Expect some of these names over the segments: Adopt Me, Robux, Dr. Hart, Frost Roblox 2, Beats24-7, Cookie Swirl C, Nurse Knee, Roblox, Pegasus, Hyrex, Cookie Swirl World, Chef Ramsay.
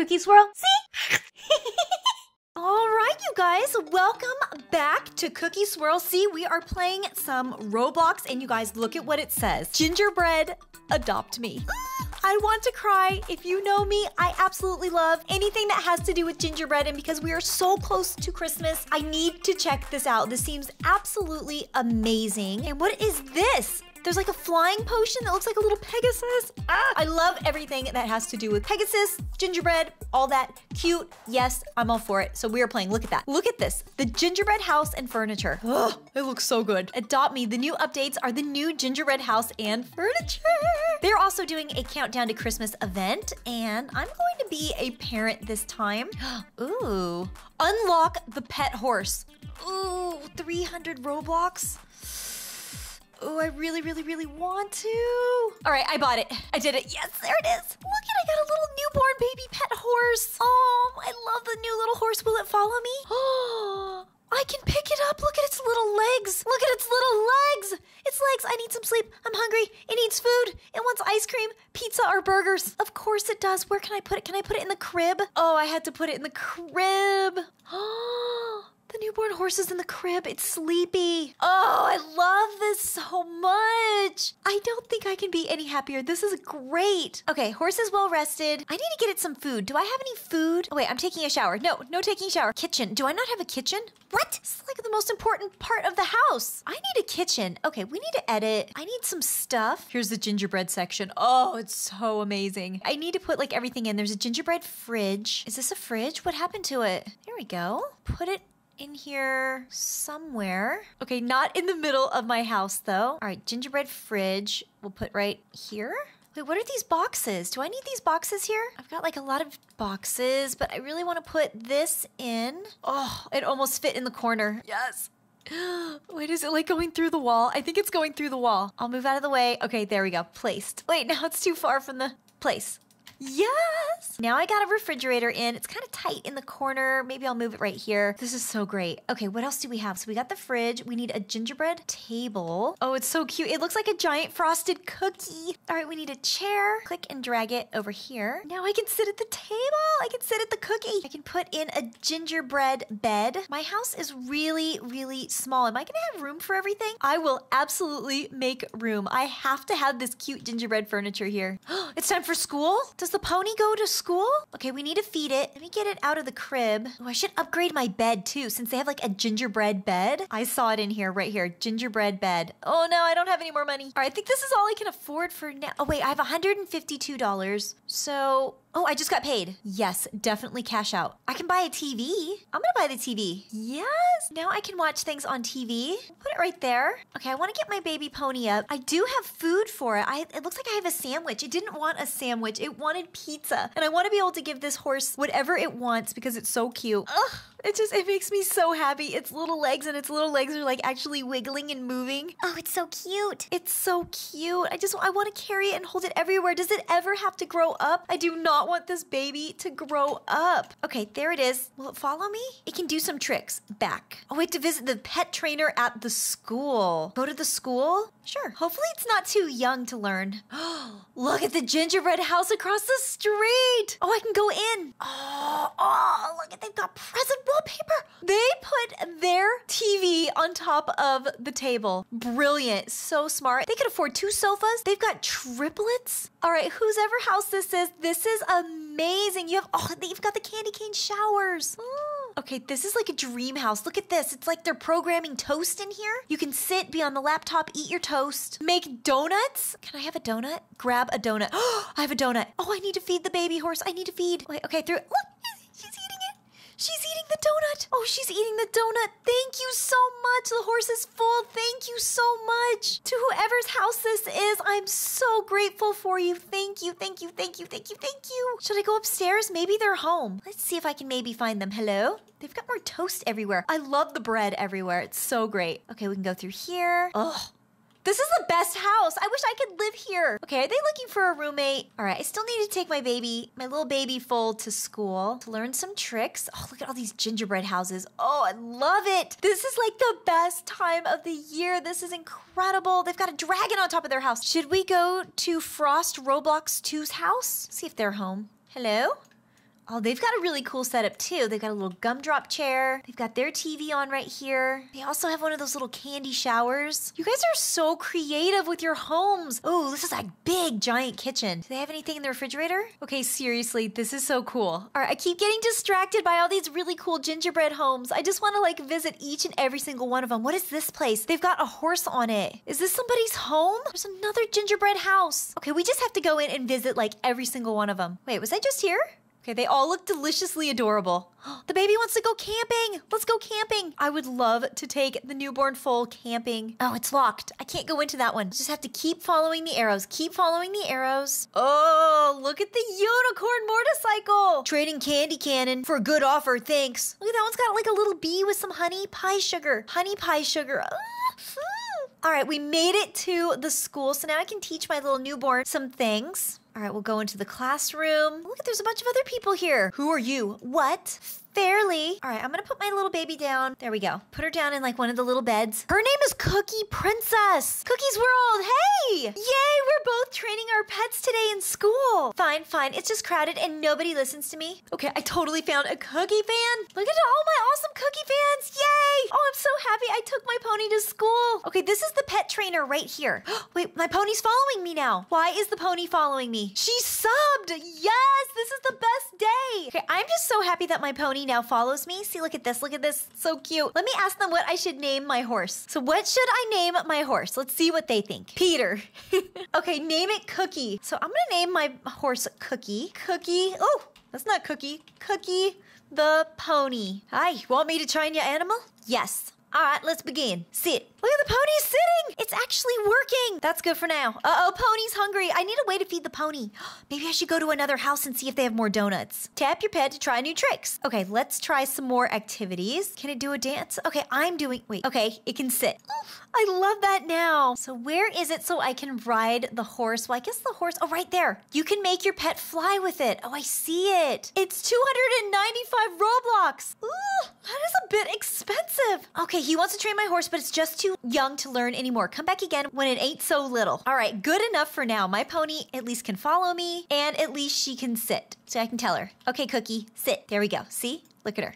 Cookie Swirl C. All right, you guys, welcome back to Cookie Swirl C. We are playing some Roblox, and you guys, look at what it says. Gingerbread, adopt me. I want to cry. If you know me, I absolutely love anything that has to do with gingerbread, and because we are so close to Christmas, I need to check this out. This seems absolutely amazing. And what is this? There's like a flying potion that looks like a little Pegasus. Ah, I love everything that has to do with Pegasus, gingerbread, all that cute. Yes, I'm all for it. So we are playing. Look at that. Look at this. The gingerbread house and furniture. Oh, it looks so good. Adopt Me. The new updates are the new gingerbread house and furniture. They're also doing a countdown to Christmas event, and I'm going to be a parent this time. Ooh. Unlock the pet horse. Ooh, 300 Robux. Oh, I really, really, really want to. All right, I bought it. I did it. Yes, there it is. Look at it. I got a little newborn baby pet horse. Oh, I love the new little horse. Will it follow me? Oh, I can pick it up. Look at its little legs. Look at its little legs. Its legs. I need some sleep. I'm hungry. It needs food. It wants ice cream, pizza, or burgers. Of course it does. Where can I put it? Can I put it in the crib? Oh, I had to put it in the crib. Oh. The newborn horse is in the crib. It's sleepy. Oh, I love this so much. I don't think I can be any happier. This is great. Okay, horse is well rested. I need to get it some food. Do I have any food? Oh, wait, I'm taking a shower. No, no taking a shower. Kitchen. Do I not have a kitchen? What? This is like the most important part of the house. I need a kitchen. Okay, we need to edit. I need some stuff. Here's the gingerbread section. Oh, it's so amazing. I need to put like everything in. There's a gingerbread fridge. Is this a fridge? What happened to it? There we go. Put it in here somewhere. Okay, not in the middle of my house though. All right, gingerbread fridge we'll put right here. Wait, what are these boxes? Do I need these boxes here? I've got like a lot of boxes, but I really want to put this in. Oh, it almost fit in the corner. Yes. Wait, is it like going through the wall? I think it's going through the wall. I'll move out of the way. Okay, there we go. Placed. Wait, now it's too far from the place. Yes! Now I got a refrigerator in. It's kind of tight in the corner. Maybe I'll move it right here. This is so great. Okay, what else do we have? So we got the fridge. We need a gingerbread table. Oh, it's so cute. It looks like a giant frosted cookie. All right, we need a chair. Click and drag it over here. Now I can sit at the table. I can sit at the cookie. I can put in a gingerbread bed. My house is really, really small. Am I gonna have room for everything? I will absolutely make room. I have to have this cute gingerbread furniture here. It's time for school? Does the pony go to school? Okay, we need to feed it. Let me get it out of the crib. Oh, I should upgrade my bed too, since they have like a gingerbread bed. I saw it in here, right here, gingerbread bed. Oh no, I don't have any more money. All right, I think this is all I can afford for now. Oh wait, I have $152, so... Oh, I just got paid. Yes, definitely cash out. I can buy a TV. I'm gonna buy the TV. Yes. Now I can watch things on TV. Put it right there. Okay, I wanna get my baby pony up. I do have food for it. It looks like I have a sandwich. It didn't want a sandwich. It wanted pizza. And I wanna be able to give this horse whatever it wants because it's so cute. Ugh. It makes me so happy. Its little legs are like actually wiggling and moving. Oh, it's so cute. It's so cute. I want to carry it and hold it everywhere. Does it ever have to grow up? I do not want this baby to grow up. Okay, there it is. Will it follow me? It can do some tricks. Back. Oh, we have to visit the pet trainer at the school. Go to the school? Sure. Hopefully it's not too young to learn. Oh, look at the gingerbread house across the street. Oh, I can go in. Oh, look at, they've got present wallpaper. They put their TV on top of the table. Brilliant. So smart. They could afford 2 sofas. They've got triplets. All right, whose ever house this is amazing. You've got the candy cane showers. Okay, this is like a dream house. Look at this. It's like they're programming toast in here. You can sit, be on the laptop, eat your toast, make donuts. Can I have a donut? Grab a donut. Oh, I have a donut. Oh, I need to feed the baby horse. I need to feed. Wait, okay, through. Look, she's eating it. She's eating the donut. Oh, she's eating the donut. Thank you so much. The horse is full. Thank you so much. To whoever's house this is, I'm so grateful for you. Thank you, thank you, thank you, thank you, thank you. Should I go upstairs? Maybe they're home. Let's see if I can maybe find them. Hello? They've got more toast everywhere. I love the bread everywhere. It's so great. Okay, we can go through here. Ugh. This is the best house. I wish I could live here. Okay, are they looking for a roommate? All right, I still need to take my baby, my little baby foal to school to learn some tricks. Oh, look at all these gingerbread houses. Oh, I love it. This is like the best time of the year. This is incredible. They've got a dragon on top of their house. Should we go to Frost Roblox 2's house? See if they're home. Hello? Oh, they've got a really cool setup too. They've got a little gumdrop chair. They've got their TV on right here. They also have one of those little candy showers. You guys are so creative with your homes. Oh, this is a big giant kitchen. Do they have anything in the refrigerator? Okay, seriously, this is so cool. All right, I keep getting distracted by all these really cool gingerbread homes. I just want to like visit each and every single one of them. What is this place? They've got a horse on it. Is this somebody's home? There's another gingerbread house. Okay, we just have to go in and visit like every single one of them. Wait, was I just here? Okay, they all look deliciously adorable. The baby wants to go camping. Let's go camping. I would love to take the newborn foal camping. Oh, it's locked. I can't go into that one. Just have to keep following the arrows. Keep following the arrows. Oh, look at the unicorn motorcycle. Trading candy cannon for a good offer, thanks. Look at that one's got like a little bee with some honey pie sugar. Honey pie sugar. All right, we made it to the school. So now I can teach my little newborn some things. All right, we'll go into the classroom. Look, there's a bunch of other people here. Who are you? What? Fairly. All right, I'm gonna put my little baby down. There we go. Put her down in like one of the little beds. Her name is Cookie Princess. Cookie's World, hey! Yay, we're both training our pets today in school. Fine, fine, it's just crowded and nobody listens to me. Okay, I totally found a cookie fan. Look at all my awesome cookie fans, yay! Oh, I'm so happy I took my pony to school. Okay, this is the pet trainer right here. Wait, my pony's following me now. Why is the pony following me? She subbed, yes! This is the best day. Okay, I'm just so happy that my pony now follows me. See, look at this. Look at this. So cute. Let me ask them what I should name my horse. So what should I name my horse? Let's see what they think. Peter. Okay, name it Cookie. So I'm gonna name my horse Cookie. Cookie. Oh, that's not Cookie. Cookie the pony. Hi, you want me to train your animal? Yes. All right, let's begin. Sit. Look at the pony sitting. It's actually working. That's good for now. Uh-oh, pony's hungry. I need a way to feed the pony. Maybe I should go to another house and see if they have more donuts. Tap your pet to try new tricks. Okay, let's try some more activities. Can it do a dance? Okay, I'm doing... Wait, okay, it can sit. Oh, I love that now. So where is it so I can ride the horse? Well, I guess the horse... Oh, right there. You can make your pet fly with it. Oh, I see it. It's 295 Roblox. Ooh, that is a bit expensive. Okay, he wants to train my horse, but it's just too young to learn anymore. Come back again when it ain't so little. All right, good enough for now. My pony at least can follow me, and at least she can sit. So I can tell her, okay, Cookie, sit. There we go. See? Look at her.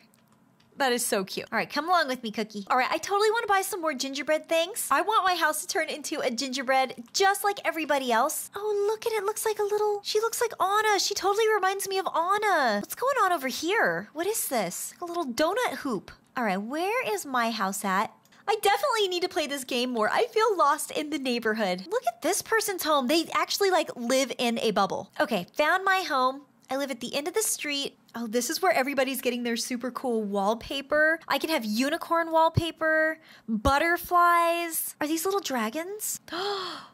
That is so cute. All right, come along with me, Cookie. All right, I totally want to buy some more gingerbread things. I want my house to turn into a gingerbread just like everybody else. Oh, look at it. Looks like a little... She looks like Anna. She totally reminds me of Anna. What's going on over here? What is this? A little donut hoop. All right, where is my house at? I definitely need to play this game more. I feel lost in the neighborhood. Look at this person's home. They actually like live in a bubble. Okay, found my home. I live at the end of the street. Oh, this is where everybody's getting their super cool wallpaper. I can have unicorn wallpaper, butterflies. Are these little dragons? Are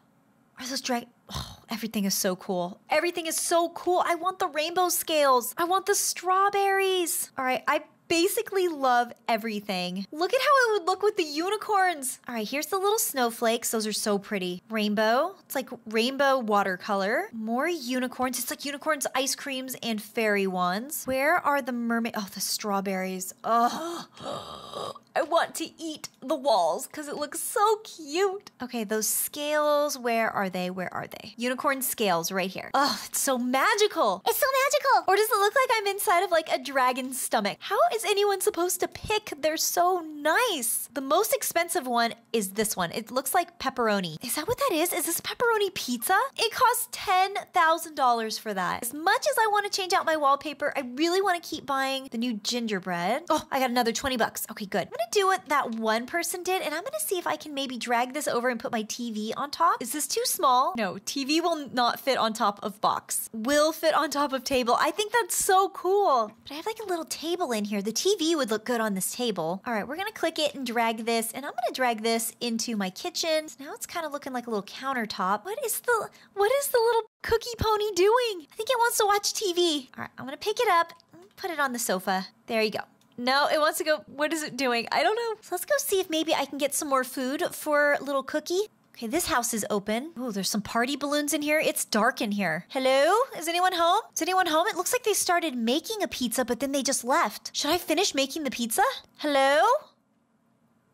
those dragons? Oh, everything is so cool. Everything is so cool. I want the rainbow scales. I want the strawberries. All right, I basically love everything. Look at how it would look with the unicorns. All right, here's the little snowflakes. Those are so pretty. Rainbow. It's like rainbow watercolor. More unicorns. It's like unicorns, ice creams, and fairy wands. Where are the mermaid? Oh, the strawberries. Oh, I want to eat the walls because it looks so cute. Okay, those scales. Where are they? Where are they? Unicorn scales right here. Oh, it's so magical. It's so magical. Or does it look like I'm inside of like a dragon's stomach? How is anyone supposed to pick? They're so nice. The most expensive one is this one. It looks like pepperoni. Is that what that is? Is this pepperoni pizza? It costs $10,000 for that. As much as I want to change out my wallpaper, I really want to keep buying the new gingerbread. Oh, I got another 20 bucks. Okay, good. I'm going to do what that one person did, and I'm going to see if I can maybe drag this over and put my TV on top. Is this too small? No, TV will not fit on top of box. Will fit on top of table. I think that's so cool. But I have like a little table in here. The TV would look good on this table. All right, we're gonna click it and drag this, and I'm gonna drag this into my kitchen. So now it's kind of looking like a little countertop. What is the little cookie pony doing? I think it wants to watch TV. All right, I'm gonna pick it up and put it on the sofa. There you go. No, it wants to go. What is it doing? I don't know. So let's go see if maybe I can get some more food for little Cookie. Okay, this house is open. Oh, there's some party balloons in here. It's dark in here. Hello? Is anyone home? Is anyone home? It looks like they started making a pizza, but then they just left. Should I finish making the pizza? Hello?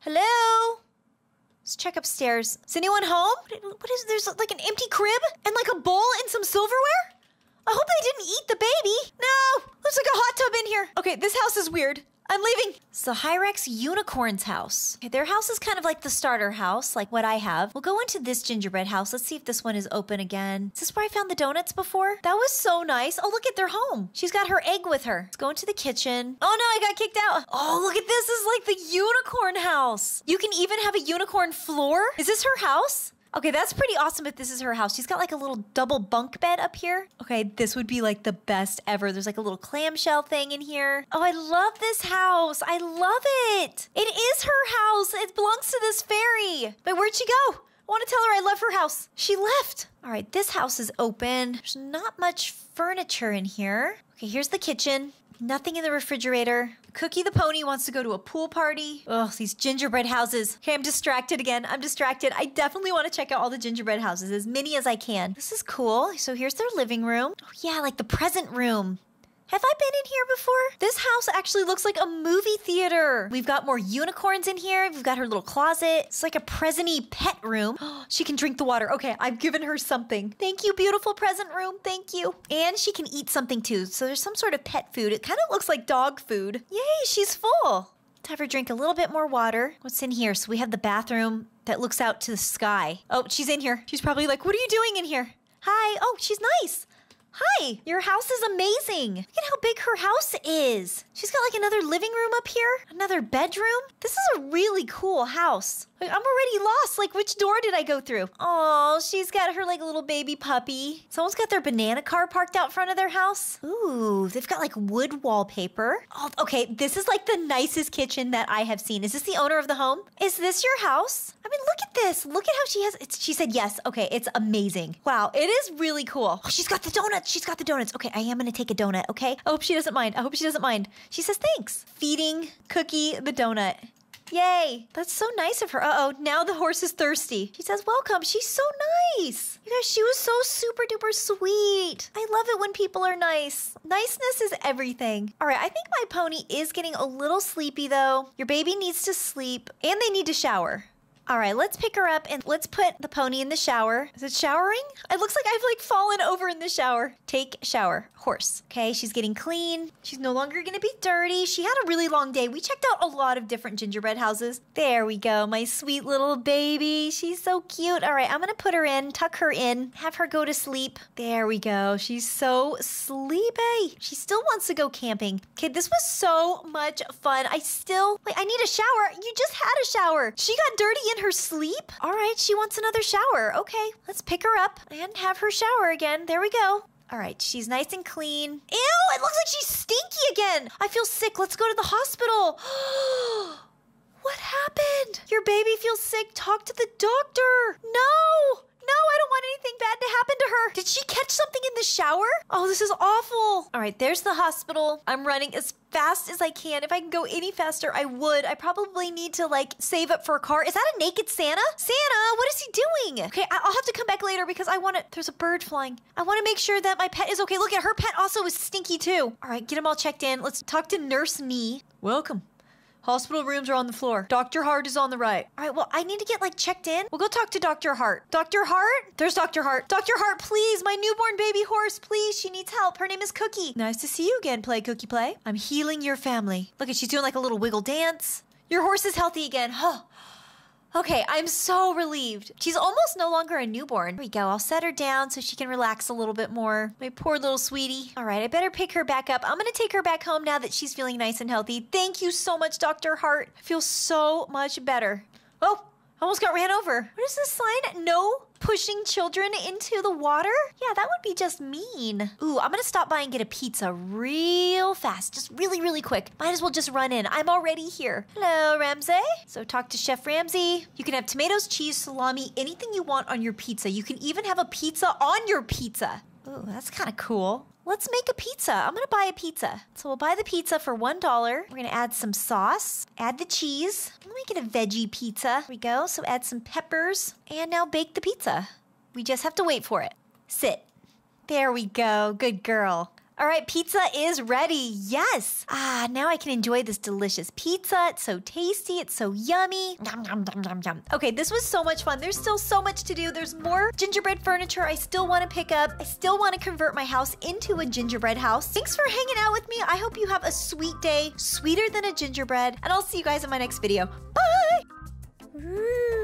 Hello? Let's check upstairs. Is anyone home? What is, there's like an empty crib and like a bowl and some silverware? I hope they didn't eat the baby. No! Looks like a here. Okay, this house is weird. I'm leaving. It's the Hyrex Unicorn's house. Okay, their house is kind of like the starter house, like what I have. We'll go into this gingerbread house. Let's see if this one is open again. Is this where I found the donuts before? That was so nice. Oh, look at their home. She's got her egg with her. Let's go into the kitchen. Oh no, I got kicked out. Oh, look at this. This is like the unicorn house. You can even have a unicorn floor. Is this her house? Okay, that's pretty awesome if this is her house. She's got like a little double bunk bed up here. Okay, this would be like the best ever. There's like a little clamshell thing in here. Oh, I love this house. I love it. It is her house. It belongs to this fairy. But where'd she go? I want to tell her I love her house. She left. All right, this house is open. There's not much furniture in here. Okay, here's the kitchen. Nothing in the refrigerator. Cookie the pony wants to go to a pool party. Ugh, these gingerbread houses. Okay, I'm distracted again. I'm distracted. I definitely want to check out all the gingerbread houses, as many as I can. This is cool. So here's their living room. Oh yeah, like the present room. Have I been in here before? This house actually looks like a movie theater. We've got more unicorns in here. We've got her little closet. It's like a present-y pet room. She can drink the water. Okay, I've given her something. Thank you, beautiful present room. Thank you. And she can eat something too. So there's some sort of pet food. It kind of looks like dog food. Yay, she's full. Let's have her drink a little bit more water. What's in here? So we have the bathroom that looks out to the sky. Oh, she's in here. She's probably like, what are you doing in here? Hi. Oh, she's nice. Hi, your house is amazing. Look at how big her house is. She's got like another living room up here, another bedroom. This is a really cool house. Like, I'm already lost. Like, which door did I go through? Oh, she's got her like little baby puppy. Someone's got their banana car parked out front of their house. Ooh, they've got like wood wallpaper. Oh, okay, this is like the nicest kitchen that I have seen. Is this the owner of the home? Is this your house? I mean, look at this. Look at how she has it. She said yes. Okay, it's amazing. Wow, it is really cool. Oh, she's got the donuts. She's got the donuts. Okay, I am gonna take a donut, okay? I hope she doesn't mind. I hope she doesn't mind. She says thanks. Feeding Cookie the donut. Yay! That's so nice of her. Uh-oh, now the horse is thirsty. She says, welcome. She's so nice. You guys, she was so super duper sweet. I love it when people are nice. Niceness is everything. All right, I think my pony is getting a little sleepy though. Your baby needs to sleep and they need to shower. All right, let's pick her up and let's put the pony in the shower. Is it showering? It looks like I've like fallen over in the shower. Take shower, horse. Okay, she's getting clean. She's no longer gonna be dirty. She had a really long day. We checked out a lot of different gingerbread houses. There we go, my sweet little baby. She's so cute. All right, I'm gonna put her in, tuck her in, have her go to sleep. There we go, she's so sleepy. She still wants to go camping. Okay, this was so much fun. Wait, I need a shower. You just had a shower. She got dirty in her sleep? All right, she wants another shower. Okay, let's pick her up and have her shower again. There we go. All right, she's nice and clean. Ew, it looks like she's stinky again. I feel sick. Let's go to the hospital. What happened? Your baby feels sick. Talk to the doctor. No. No, I don't want anything bad to happen to her. Did she catch something in the shower? Oh, this is awful. All right, there's the hospital. I'm running as fast as I can. If I can go any faster, I would. I probably need to like save up for a car. Is that a naked Santa? Santa, what is he doing? Okay, I'll have to come back later because I want to, there's a bird flying. I want to make sure that my pet is okay. Look at her pet also is stinky too. All right, get them all checked in. Let's talk to Nurse Knee. Welcome. Hospital rooms are on the floor. Dr. Hart is on the right. All right, well, I need to get like checked in. We'll go talk to Dr. Hart. Dr. Hart? There's Dr. Hart. Dr. Hart, please, my newborn baby horse, please. She needs help. Her name is Cookie. Nice to see you again, Play Cookie Play. I'm healing your family. Look at, she's doing like a little wiggle dance. Your horse is healthy again. Huh. Okay, I'm so relieved. She's almost no longer a newborn. There we go. I'll set her down so she can relax a little bit more. My poor little sweetie. All right, I better pick her back up. I'm gonna take her back home now that she's feeling nice and healthy. Thank you so much, Dr. Hart. I feel so much better. Oh, I almost got ran over. What is this sign? No pushing children into the water? Yeah, that would be just mean. Ooh, I'm gonna stop by and get a pizza real fast. Just really, really quick. Might as well just run in. I'm already here. Hello, Ramsay. So talk to Chef Ramsay. You can have tomatoes, cheese, salami, anything you want on your pizza. You can even have a pizza on your pizza. Ooh, that's kind of cool. Let's make a pizza. I'm gonna buy a pizza. So we'll buy the pizza for $1. We're gonna add some sauce, add the cheese. Let me get a veggie pizza. Here we go, so add some peppers. And now bake the pizza. We just have to wait for it. Sit. There we go, good girl. All right, pizza is ready. Yes. Ah, now I can enjoy this delicious pizza. It's so tasty. It's so yummy. Yum, yum, yum, yum, yum. Okay, this was so much fun. There's still so much to do. There's more gingerbread furniture I still want to pick up. I still want to convert my house into a gingerbread house. Thanks for hanging out with me. I hope you have a sweet day, sweeter than a gingerbread, and I'll see you guys in my next video. Bye!